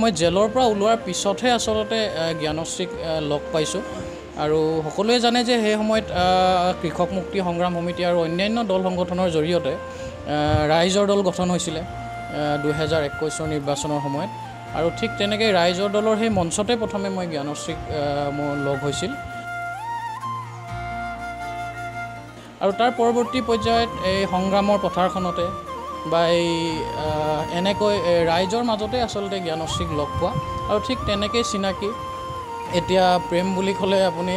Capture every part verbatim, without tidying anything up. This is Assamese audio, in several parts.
মই জেলৰ পৰা ওলোৱাৰ পিছতহে আচলতে জ্ঞানশ্ৰীক লগ পাইছোঁ। আৰু সকলোৱে জানে যে সেই সময়ত কৃষক মুক্তি সংগ্ৰাম সমিতি আৰু অন্যান্য দল সংগঠনৰ জৰিয়তে ৰাইজৰ দল গঠন হৈছিলে দুহেজাৰ একৈছ চনৰ নিৰ্বাচনৰ সময়ত। আৰু ঠিক তেনেকৈ ৰাইজৰ দলৰ সেই মঞ্চতে প্ৰথমে মই জ্ঞানশ্ৰীক মোৰ লগ হৈছিল। আৰু তাৰ পৰৱৰ্তী পৰ্যায়ত এই সংগ্ৰামৰ পথাৰখনতে বা এই এনেকৈ ৰাইজৰ মাজতে আচলতে জ্ঞানশ্ৰীক লগ পোৱা আৰু ঠিক তেনেকৈ চিনাকি। এতিয়া প্ৰেম বুলি ক'লে আপুনি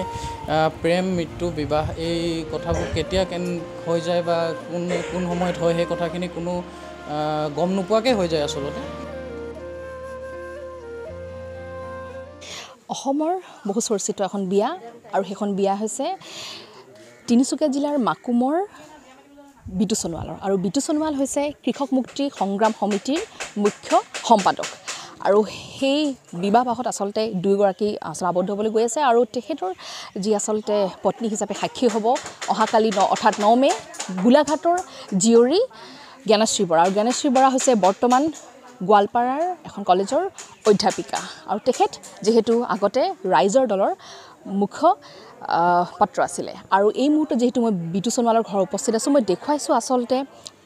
প্ৰেম, মৃত্যু, বিবাহ এই কথাবোৰ কেতিয়া কেন হৈ যায় বা কোন কোন সময়ত হয় সেই কথাখিনি কোনো গম নোপোৱাকৈ হৈ যায় আচলতে। অসমৰ বহু চৰ্চিত এখন বিয়া আৰু সেইখন বিয়া হৈছে তিনিচুকীয়া জিলাৰ মাকুমৰ বিটু সোণোৱালৰ। আৰু বিটু সোণোৱাল হৈছে কৃষক মুক্তি সংগ্ৰাম সমিতিৰ মুখ্য সম্পাদক। আৰু সেই বিবাহ পাশত আচলতে দুয়োগৰাকী আচলতে আবদ্ধ হ'বলৈ গৈ আছে। আৰু তেখেতৰ যি আচলতে পত্নী হিচাপে সাক্ষী হ'ব অহাকালি ন অৰ্থাৎ ন মে' গোলাঘাটৰ জীয়ৰী জ্ঞানশ্ৰী বৰা। আৰু জ্ঞানশ্ৰী বৰা হৈছে বৰ্তমান গোৱালপাৰাৰ এখন কলেজৰ অধ্যাপিকা। আৰু তেখেত যিহেতু আগতে ৰাইজৰ দলৰ মুখ্য পাত্ৰ আছিলে। আৰু এই মুহূৰ্তত যিহেতু মই বিটু সোণোৱালৰ ঘৰত উপস্থিত আছোঁ, মই দেখুৱাইছোঁ আচলতে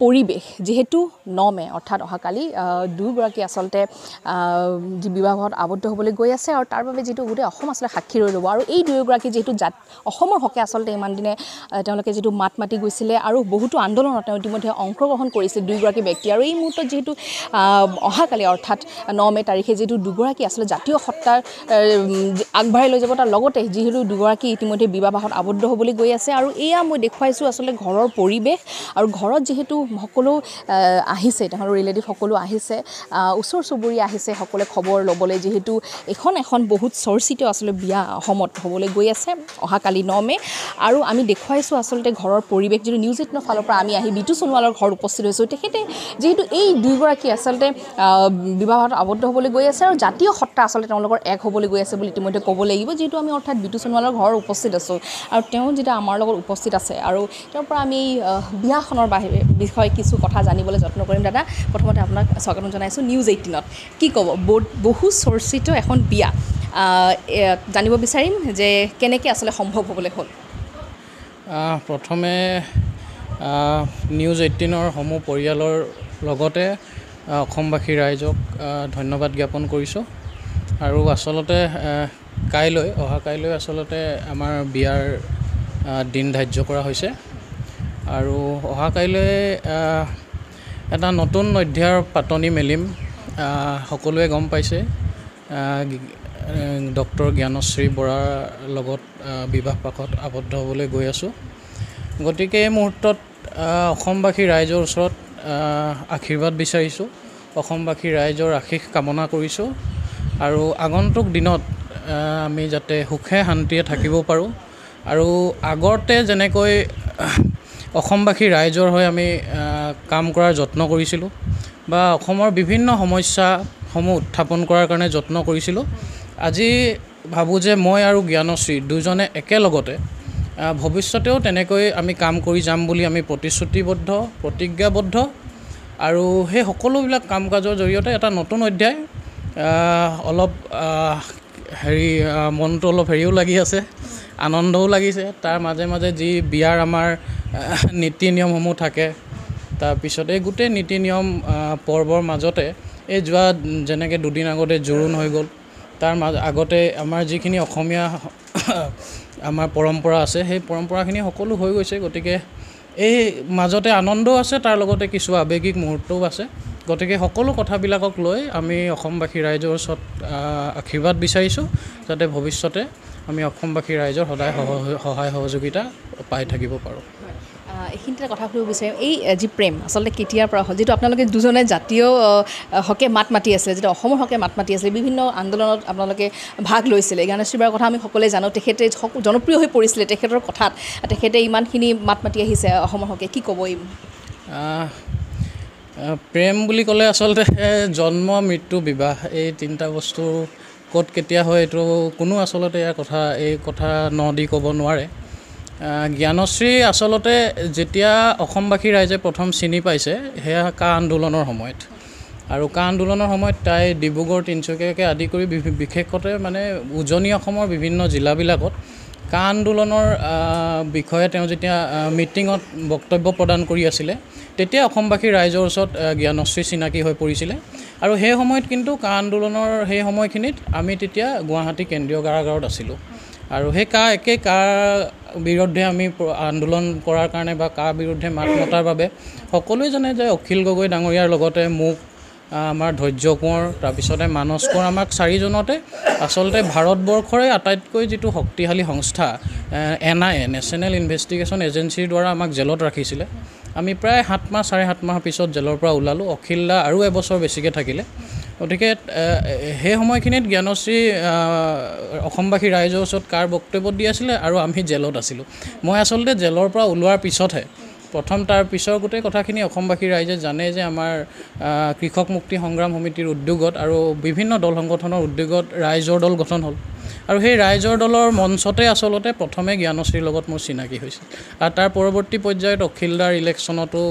পৰিৱেশ। যিহেতু ন মে' অৰ্থাৎ অহাকালি দুয়োগৰাকী আচলতে যি বিবাহত আবদ্ধ হ'বলৈ গৈ আছে আৰু তাৰ বাবে যিটো গোটেই অসম আচলতে সাক্ষী ৰৈ ল'ব। আৰু এই দুয়োগৰাকী যিহেতু জাত অসমৰ হকে আচলতে ইমান দিনে তেওঁলোকে যিটো মাত মাতি গৈছিলে আৰু বহুতো আন্দোলনত তেওঁ ইতিমধ্যে অংশগ্ৰহণ কৰিছিলে দুয়োগৰাকী ব্যক্তি। আৰু এই মুহূৰ্তত যিহেতু অহাকালি অৰ্থাৎ ন মে' তাৰিখে যিহেতু দুগৰাকী আচলতে জাতীয় সত্তাৰ আগবাঢ়ি লৈ যাব, তাৰ লগতে যিহেতু দুগৰাকী ইতিমধ্যে বিবাহত আবদ্ধ হ'বলৈ গৈ আছে। আৰু এয়া মই দেখুৱাইছোঁ আচলতে ঘৰৰ পৰিৱেশ। আৰু ঘৰত যিহেতু সকলো আহিছে, তেওঁলোকৰ ৰিলেটিভ সকলো আহিছে, ওচৰ চুবুৰীয়া আহিছে সকলোৱে খবৰ ল'বলৈ, যিহেতু এখন এখন বহুত চৰ্চিত আচলতে বিয়া অসমত হ'বলৈ গৈ আছে অহাকালি ন মে'। আৰু আমি দেখুৱাইছোঁ আচলতে ঘৰৰ পৰিৱেশ। যিটো নিউজ এইটিনৰ ফালৰ পৰা আমি আহি বিটু সোণোৱালৰ ঘৰত উপস্থিত হৈছোঁ। তেখেতে যিহেতু এই দুয়োগৰাকী আচলতে বিবাহত আবদ্ধ হ'বলৈ গৈ আছে আৰু জাতীয় সত্তা আচলতে তেওঁলোকৰ এক হ'বলৈ গৈ আছে বুলি ইতিমধ্যে ক'ব লাগিব। যিহেতু আমি অৰ্থাৎ বিটু সোণোৱালৰ ঘৰৰ উপস্থিত আছোঁ আৰু তেওঁ যেতিয়া আমাৰ লগত উপস্থিত আছে আৰু তেওঁৰ পৰা আমি বিয়াখনৰ বাহিৰে বিষয়ে কিছু কথা জানিবলৈ যত্ন কৰিম। দাদা, প্ৰথমতে আপোনাক স্বাগতম জনাইছোঁ নিউজ এইটিনত। কি ক'ব, বহু চৰ্চিত এখন বিয়া, জানিব বিচাৰিম যে কেনেকৈ আচলতে সম্ভৱ হ'বলৈ হ'ল। প্ৰথমে নিউজ এইটিনৰ সমূহ পৰিয়ালৰ লগতে অসমবাসী ৰাইজক ধন্যবাদ জ্ঞাপন কৰিছোঁ। আৰু আচলতে কাইলৈ অহা কাইলৈ আচলতে আমাৰ বিয়াৰ দিন ধাৰ্য কৰা হৈছে। আৰু অহা কাইলৈ এটা নতুন অধ্যায়ৰ পাতনি মেলিম। সকলোৱে গম পাইছে ডক্টৰ জ্ঞানশ্ৰী বৰাৰ লগত বিবাহ পাশত আবদ্ধ হ'বলৈ গৈ আছোঁ। গতিকে এই মুহূৰ্তত অসমবাসী ৰাইজৰ ওচৰত আশীৰ্বাদ বিচাৰিছোঁ, অসমবাসী ৰাইজৰ আশীষ কামনা কৰিছোঁ। আৰু আগন্তুক দিনত আমি যাতে সুখে শান্তিৰে থাকিব পাৰোঁ আৰু আগতে যেনেকৈ অসমবাসী ৰাইজৰ হৈ আমি কাম কৰাৰ যত্ন কৰিছিলোঁ বা অসমৰ বিভিন্ন সমস্যাসমূহ উত্থাপন কৰাৰ কাৰণে যত্ন কৰিছিলোঁ, আজি ভাবোঁ যে মই আৰু জ্ঞানশ্ৰী দুজনে একেলগতে ভৱিষ্যতেও তেনেকৈ আমি কাম কৰি যাম বুলি আমি প্ৰতিশ্ৰুতিবদ্ধ, প্ৰতিজ্ঞাবদ্ধ। আৰু সেই সকলোবিলাক কাম কাজৰ জৰিয়তে এটা নতুন অধ্যায়, অলপ হেৰি মনটো অলপ হেৰিও লাগি আছে, আনন্দও লাগিছে। তাৰ মাজে মাজে যি বিয়াৰ আমাৰ নীতি নিয়মসমূহ থাকে, তাৰপিছত এই গোটেই নীতি নিয়ম পৰ্বৰ মাজতে এই যোৱা যেনেকৈ দুদিন আগতে জোৰোণ হৈ গ'ল, তাৰ মাজ আগতে আমাৰ যিখিনি অসমীয়া আমাৰ পৰম্পৰা আছে সেই পৰম্পৰাখিনি সকলো হৈ গৈছে। গতিকে এই মাজতে আনন্দও আছে, তাৰ লগতে কিছু আৱেগিক মুহূৰ্তও আছে। গতিকে সকলো কথাবিলাকক লৈ আমি অসমবাসী ৰাইজৰ ওচৰত আশীৰ্বাদ বিচাৰিছোঁ যাতে ভৱিষ্যতে আমি অসমবাসী ৰাইজৰ সদায় সহায় সহযোগিতা পাই থাকিব পাৰোঁ। এইখিনি এটা কথা সুধিব বিচাৰিম, এই যি প্ৰেম আচলতে কেতিয়াৰ পৰা হ'ল? যিটো আপোনালোকে দুজনে জাতীয় হকে মাত মাতি আছিলে, যিটো অসমৰ হকে মাত মাতি আছিলে, বিভিন্ন আন্দোলনত আপোনালোকে ভাগ লৈছিলে। জ্ঞানশ্ৰী বৰাৰ কথা আমি সকলোৱে জানো, তেখেতে জনপ্ৰিয় হৈ পৰিছিলে, তেখেতৰ কথাত তেখেতে ইমানখিনি মাত মাতি আহিছে অসমৰ হকে, কি ক'ব? এই প্ৰেম বুলি ক'লে আচলতে জন্ম, মৃত্যু, বিবাহ এই তিনিটা বস্তু ক'ত কেতিয়া হয় এইটো কোনো আচলতে ইয়াৰ কথা এই কথা ন দি ক'ব নোৱাৰে। জ্ঞানশ্ৰী আচলতে যেতিয়া অসমবাসী ৰাইজে প্ৰথম চিনি পাইছে সেয়া কা আন্দোলনৰ সময়ত আৰু কা আন্দোলনৰ সময়ত তাই ডিব্ৰুগড়, তিনিচুকীয়াকে আদি কৰি বিশেষকৈ মানে উজনি অসমৰ বিভিন্ন জিলাবিলাকত কা আন্দোলনৰ বিষয়ে তেওঁ যেতিয়া মিটিঙত বক্তব্য প্ৰদান কৰি আছিলে, তেতিয়া অসমবাসী ৰাইজৰ ওচৰত জ্ঞানশ্ৰী চিনাকি হৈ পৰিছিলে। আৰু সেই সময়ত কিন্তু কা আন্দোলনৰ সেই সময়খিনিত আমি তেতিয়া গুৱাহাটী কেন্দ্ৰীয় কাৰাগাৰত আছিলোঁ। আৰু সেই কা একে কাৰ বিৰুদ্ধে আমি আন্দোলন কৰাৰ কাৰণে বা কাৰ বিৰুদ্ধে মাত মতাৰ বাবে সকলোৱে জানে যে অখিল গগৈ ডাঙৰীয়াৰ লগতে মোক, আমাৰ ধৈৰ্য কোঁৱৰ, তাৰপিছতে মানস কোঁৱৰ, আমাক চাৰিজনতে আচলতে ভাৰতবৰ্ষৰে আটাইতকৈ যিটো শক্তিশালী সংস্থা N I A, national investigation এজেঞ্চিৰ দ্বাৰা আমাক জেলত ৰাখিছিলে। আমি প্ৰায় সাত মাহ চাৰে সাত মাহৰ পিছত জেলৰ পৰা ওলালোঁ। অখিল দা আৰু এবছৰ বেছিকৈ থাকিলে। গতিকে সেই সময়খিনিত জ্ঞানশ্ৰী অসমবাসী ৰাইজৰ ওচৰত কাৰ বক্তব্য দি আছিলে আৰু আমি জেলত আছিলোঁ। মই আচলতে জেলৰ পৰা ওলোৱাৰ পিছতহে প্ৰথম তাৰ পিছৰ গোটেই কথাখিনি অসমবাসী ৰাইজে জানে যে আমাৰ কৃষক মুক্তি সংগ্ৰাম সমিতিৰ উদ্যোগত আৰু বিভিন্ন দল সংগঠনৰ উদ্যোগত ৰাইজৰ দল গঠন হ'ল। আৰু সেই ৰাইজৰ দলৰ মঞ্চতে আচলতে প্ৰথমে জ্ঞানশ্ৰীৰ লগত মোৰ চিনাকি হৈছিল। আৰু তাৰ পৰৱৰ্তী পৰ্যায়ত অখিলদাৰ ইলেকশ্যনতো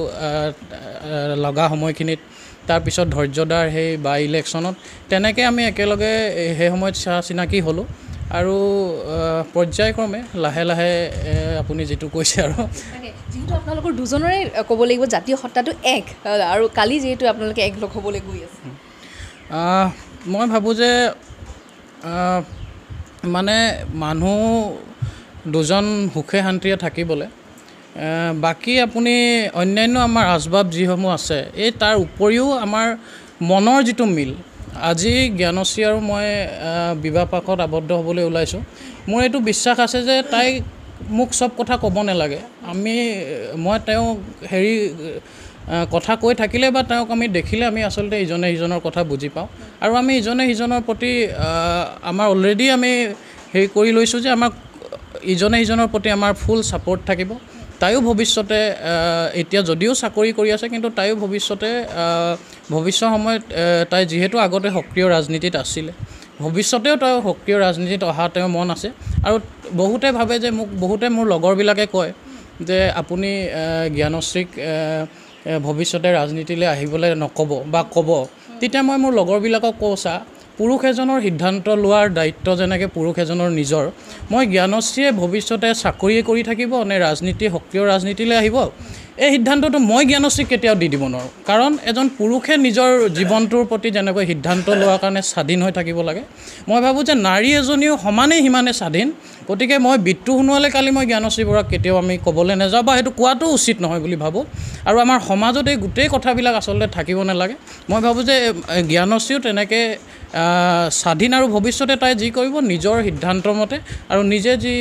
লগা সময়খিনিত, তাৰপিছত ধৈৰ্যদাৰ সেই বাই ইলেকশ্যনত, তেনেকৈ আমি একেলগে সেই সময়ত চা চিনাকি হ'লোঁ। আৰু পৰ্যায়ক্ৰমে লাহে লাহে আপুনি যিটো কৈছে, আৰু যিহেতু আপোনালোকৰ দুজনৰে ক'ব লাগিব জাতীয় সত্তাটো এক, আৰু কালি যিহেতু আপোনালোকে এক লগ হ'বলৈ গৈ আছে, মই ভাবোঁ যে মানে মানুহ দুজন সুখে শান্তিৰে থাকিবলৈ বাকী আপুনি অন্যান্য আমাৰ আচবাব যিসমূহ আছে, এই তাৰ উপৰিও আমাৰ মনৰ যিটো মিল, আজি জ্ঞানশ্ৰী আৰু মই বিবাহ পাশত আবদ্ধ হ'বলৈ ওলাইছোঁ। মোৰ এইটো বিশ্বাস আছে যে তাই মোক চব কথা ক'ব নালাগে, আমি মই তেওঁক হেৰি কথা কৈ থাকিলে বা তেওঁক আমি দেখিলে আমি আচলতে ইজনে সিজনৰ কথা বুজি পাওঁ। আৰু আমি ইজনে সিজনৰ প্ৰতি আমাৰ অলৰেডি আমি হেৰি কৰি লৈছোঁ যে আমাক ইজনে সিজনৰ প্ৰতি আমাৰ ফুল ছাপৰ্ট থাকিব। তাইও ভৱিষ্যতে এতিয়া যদিও চাকৰি কৰি আছে, কিন্তু তাইও ভৱিষ্যতে ভৱিষ্যত সময়ত তাই যিহেতু আগতে সক্ৰিয় ৰাজনীতিত আছিলে, ভৱিষ্যতেও তেওঁ সক্ৰিয় ৰাজনীতিত অহা তেওঁৰ মন আছে। আৰু বহুতে ভাবে যে মোক বহুতে মোৰ লগৰবিলাকে কয় যে আপুনি জ্ঞানশ্ৰীক ভৱিষ্যতে ৰাজনীতিলৈ আহিবলৈ নক'ব বা ক'ব। তেতিয়া মই মোৰ লগৰবিলাকক কওঁ, চা, পুৰুষ এজনৰ সিদ্ধান্ত লোৱাৰ দায়িত্ব যেনেকৈ পুৰুষ এজনৰ নিজৰ, মই জ্ঞানশ্ৰীয়ে ভৱিষ্যতে চাকৰিয়ে কৰি থাকিব নে ৰাজনীতি সক্ৰিয় ৰাজনীতিলৈ আহিব, এই সিদ্ধান্তটো মই জ্ঞানশ্ৰীক কেতিয়াও দি দিব নোৱাৰোঁ। কাৰণ এজন পুৰুষে নিজৰ জীৱনটোৰ প্ৰতি যেনেকৈ সিদ্ধান্ত লোৱাৰ কাৰণে স্বাধীন হৈ থাকিব লাগে, মই ভাবোঁ যে নাৰী এজনীও সমানেই সিমানে স্বাধীন। গতিকে মই বিতু সোণোৱালে কালি মই জ্ঞানশ্ৰী বৰাক কেতিয়াও আমি ক'বলৈ নাযাওঁ বা সেইটো কোৱাটো উচিত নহয় বুলি ভাবোঁ। আৰু আমাৰ সমাজত এই গোটেই কথাবিলাক আচলতে থাকিব নালাগে। মই ভাবোঁ যে জ্ঞানশ্ৰীও তেনেকৈ স্বাধীন, আৰু ভৱিষ্যতে তাই যি কৰিব নিজৰ সিদ্ধান্ত মতে আৰু নিজে যি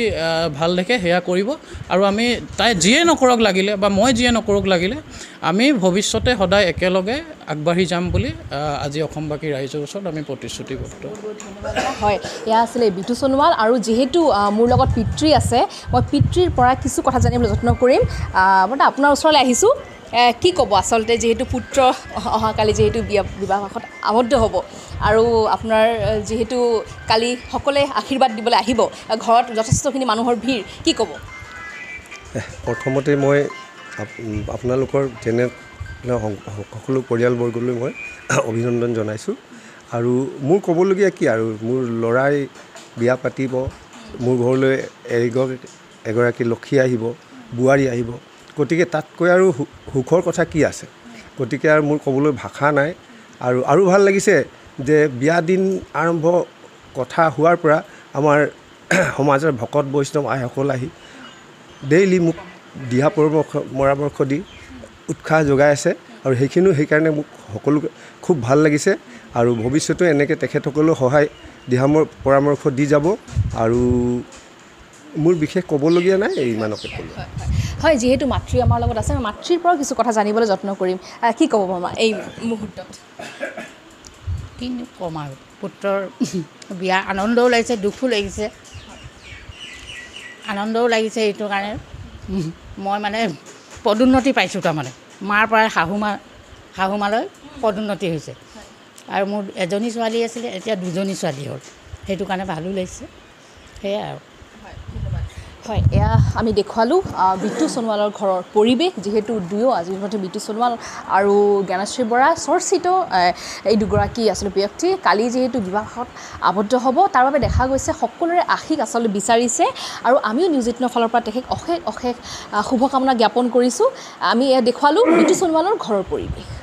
ভাল দেখে সেয়া কৰিব। আৰু আমি তাই যিয়ে নকৰক লাগিলে বা মই যিয়ে নকৰক লাগিলে, আমি ভৱিষ্যতে সদায় একেলগে আগবাঢ়ি যাম বুলি আজি অসমবাসী ৰাইজৰ ওচৰত আমি প্ৰতিশ্ৰুতিবদ্ধ। হয়, এয়া আছিলে বিতু সোণোৱাল। আৰু যিহেতু মোৰ লগত পিতৃ আছে, মই পিতৃৰ পৰা কিছু কথা জানিবলৈ যত্ন কৰিম। বৰ্তমান আপোনাৰ ওচৰলৈ আহিছোঁ, কি ক'ব আচলতে, যিহেতু পুত্ৰ অহাকালি যিহেতু বিয়া বিবাহ পাশত আবদ্ধ হ'ব, আৰু আপোনাৰ যিহেতু কালি সকলোৱে আশীৰ্বাদ দিবলৈ আহিব, ঘৰত যথেষ্টখিনি মানুহৰ ভিৰ, কি ক'ব? প্ৰথমতে মই আপোনালোকৰ যেনে সকলো পৰিয়ালবৰ্গলৈ মই অভিনন্দন জনাইছোঁ। আৰু মোৰ ক'বলগীয়া কি আৰু, মোৰ ল'ৰাই বিয়া পাতিব, মোৰ ঘৰলৈ এগৰাকী লক্ষী আহিব, বোৱাৰী আহিব, গতিকে তাতকৈ আৰু সুখৰ কথা কি আছে। গতিকে আৰু মোৰ ক'বলৈ ভাষা নাই। আৰু আৰু ভাল লাগিছে যে বিয়া দিন আৰম্ভ কথা হোৱাৰ পৰা আমাৰ সমাজৰ ভকত বৈষ্ণৱ আইসকল আহি ডেইলি মোক দিহা পৰামৰ্শ পৰামৰ্শ দি উৎসাহ যোগাই আছে, আৰু সেইখিনিও সেইকাৰণে মোক সকলো খুব ভাল লাগিছে। আৰু ভৱিষ্যতেও এনেকৈ তেখেতসকলেও সহায় দিহা পৰামৰ্শ দি যাব, আৰু মোৰ বিশেষ ক'বলগীয়া নাই, ইমানকে ক'লোঁ। হয়, যিহেতু মাতৃ আমাৰ লগত আছে, মই মাতৃৰ পৰাও কিছু কথা জানিবলৈ যত্ন কৰিম, কি ক'ব মামা এই মুহূৰ্তত? কিনো ক'ম আৰু, পুত্ৰৰ বিয়া আনন্দও লাগিছে, দুখো লাগিছে। আনন্দও লাগিছে এইটো কাৰণে মই মানে পদোন্নতি পাইছোঁ, তাৰমানে মাৰ পৰাই শাহুমা শাহুমালৈ পদোন্নতি হৈছে। আৰু মোৰ এজনী ছোৱালী আছিলে, এতিয়া দুজনী ছোৱালী হ'ল, সেইটো কাৰণে ভালো লাগিছে, সেয়াই আৰু। হয়। এয়া আমি দেখুৱালোঁ বিটু সোণোৱালৰ ঘৰৰ পৰিৱেশ, যিহেতু দুয়ো আজিৰ মতে বিটু সোণোৱাল আৰু জ্ঞানশ্ৰী বৰা চৰ্চিত এই দুগৰাকী আচলতে ব্যক্তি কালি যিহেতু বিবাহত আবদ্ধ হ'ব, তাৰ বাবে দেখা গৈছে সকলোৰে আশীষ আচলতে বিচাৰিছে আৰু আমিও নিউজ এইটিনৰ ফালৰ পৰা তেখেত অশেষ অশেষ শুভকামনা জ্ঞাপন কৰিছোঁ। আমি এয়া দেখুৱালোঁ বিটু সোণোৱালৰ ঘৰৰ পৰিৱেশ।